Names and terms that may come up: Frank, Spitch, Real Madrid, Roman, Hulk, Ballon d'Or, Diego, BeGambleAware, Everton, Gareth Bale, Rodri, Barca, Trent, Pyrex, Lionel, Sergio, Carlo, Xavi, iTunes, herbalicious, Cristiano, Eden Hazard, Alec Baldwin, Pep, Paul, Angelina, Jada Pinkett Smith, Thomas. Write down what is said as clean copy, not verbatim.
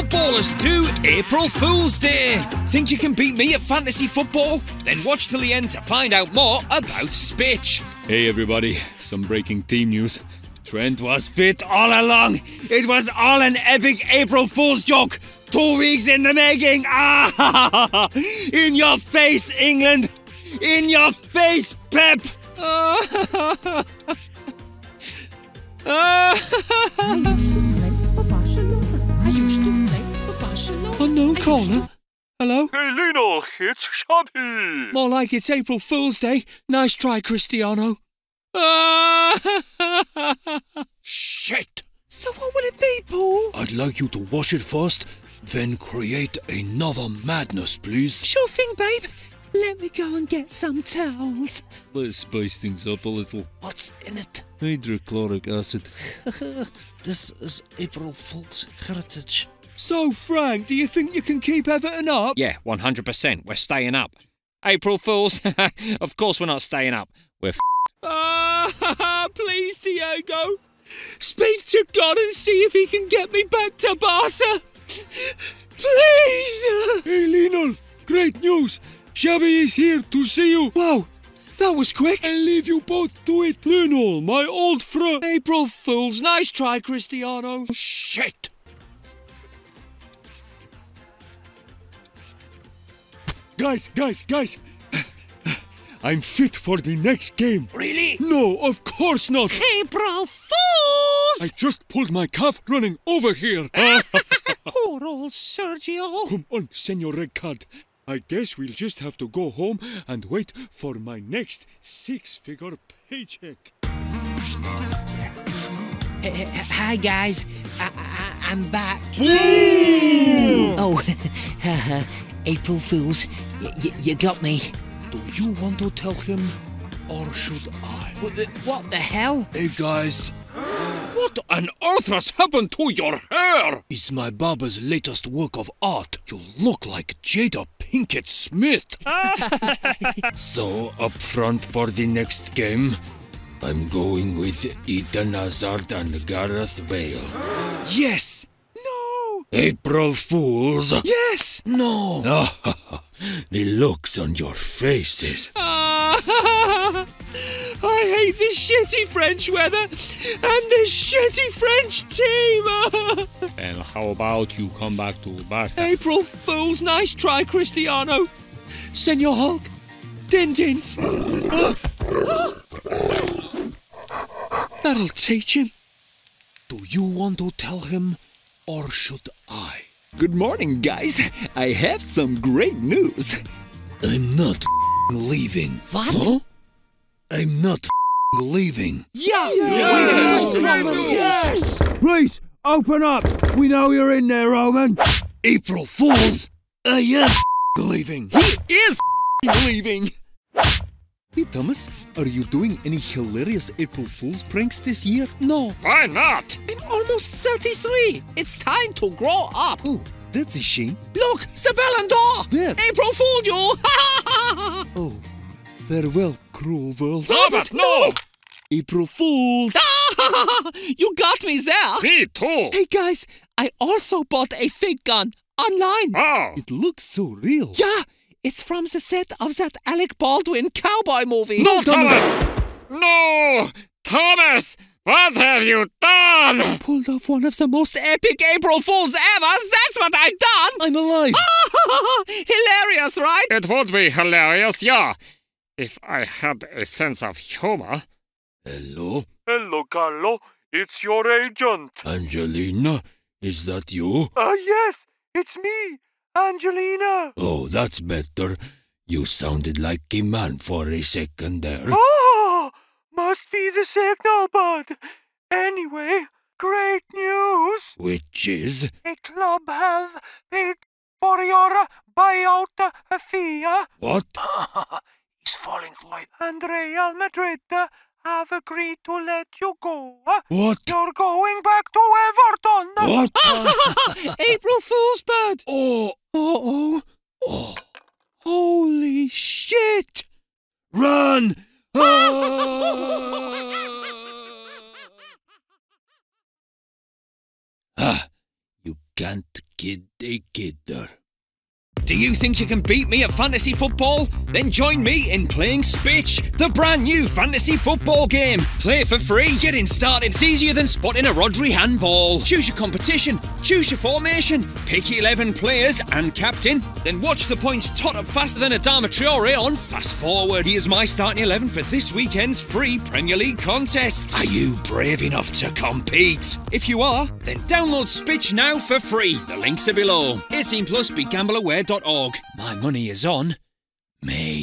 Footballers do April Fool's Day. Think you can beat me at fantasy football? Then watch till the end to find out more about Spitch. Hey everybody, some breaking team news. Trent was fit all along. It was all an epic April Fool's joke. 2 weeks in the making. Ah! In your face, England. In your face, Pep. Unknown caller? Hello? Hey Lionel, it's Xavi! More like it's April Fool's Day. Nice try, Cristiano. Shit! So what will it be, Paul? I'd like you to wash it first, then create another madness, please. Sure thing, babe. Let me go and get some towels. Let's spice things up a little. What's in it? Hydrochloric acid. This is April Fool's heritage. So, Frank, do you think you can keep Everton up? Yeah, 100%. We're staying up. April Fools? Of course we're not staying up. We're f***ed. Please, Diego. Speak to God and see if he can get me back to Barca. Please. Hey, Lionel. Great news. Xavi is here to see you. Wow, that was quick. I'll leave you both to it. Lionel, my old friend. April Fools. Nice try, Cristiano. Shit. Guys, I'm fit for the next game. Really? No, of course not. April Fools! I just pulled my calf running over here. Poor old Sergio. Come on, senor red card. I guess we'll just have to go home and wait for my next six-figure paycheck. Hi, guys. I'm back. Boo! Oh, April Fools, you got me. Do you want to tell him, or should I? What the hell? Hey guys. What on earth has happened to your hair? It's my barber's latest work of art. You look like Jada Pinkett Smith. So, up front for the next game, I'm going with Eden Hazard and Gareth Bale. Yes! April Fools! Yes! No! Oh, the looks on your faces. I hate this shitty French weather and this shitty French team! And how about you come back to Barca? April Fools, nice try, Cristiano. Senor Hulk, din-dins. That'll teach him. Do you want to tell him? Or should I? Good morning, guys. I have some great news. I'm not leaving. What? Huh? I'm not leaving. Yeah! Yes! Yes! Yes! Please, open up. We know you're in there, Roman. April Fools, I am leaving. He is leaving. Hey, Thomas, are you doing any hilarious April Fool's pranks this year? No. Why not? I'm almost 33. It's time to grow up. Oh, that's a shame. Look, the Ballon d'Or. There. April Fooled you. Oh, farewell, cruel world. Robert, no. April Fools. You got me there. Me too. Hey, guys, I also bought a fake gun online. Oh. It looks so real. Yeah. It's from the set of that Alec Baldwin cowboy movie. No, Thomas! No! Thomas! What have you done? I pulled off one of the most epic April Fools ever. That's what I've done! I'm alive. Hilarious, right? It would be hilarious, yeah. If I had a sense of humor. Hello? Hello, Carlo. It's your agent. Angelina, is that you? Yes, it's me. Angelina! Oh, that's better. You sounded like a man for a second there. Oh, must be the signal, bud. Anyway, great news. Which is? A club have paid for your buyout fee. What? He's falling for it. And Real Madrid have agreed to let you go. What? You're going back to Everton. What? April Fool's bud. Oh. Uh-oh. Oh. Holy shit. Run. You can't Do you think you can beat me at fantasy football? Then join me in playing Spitch, the brand new fantasy football game. Play for free, getting started is easier than spotting a Rodri handball. Choose your competition, choose your formation, pick 11 players and captain, then watch the points tot up faster than Adama Triore on Fast Forward. Here's my starting 11 for this weekend's free Premier League contest. Are you brave enough to compete? If you are, then download Spitch now for free. The links are below. 18+ BeGambleAware.com. My money is on me.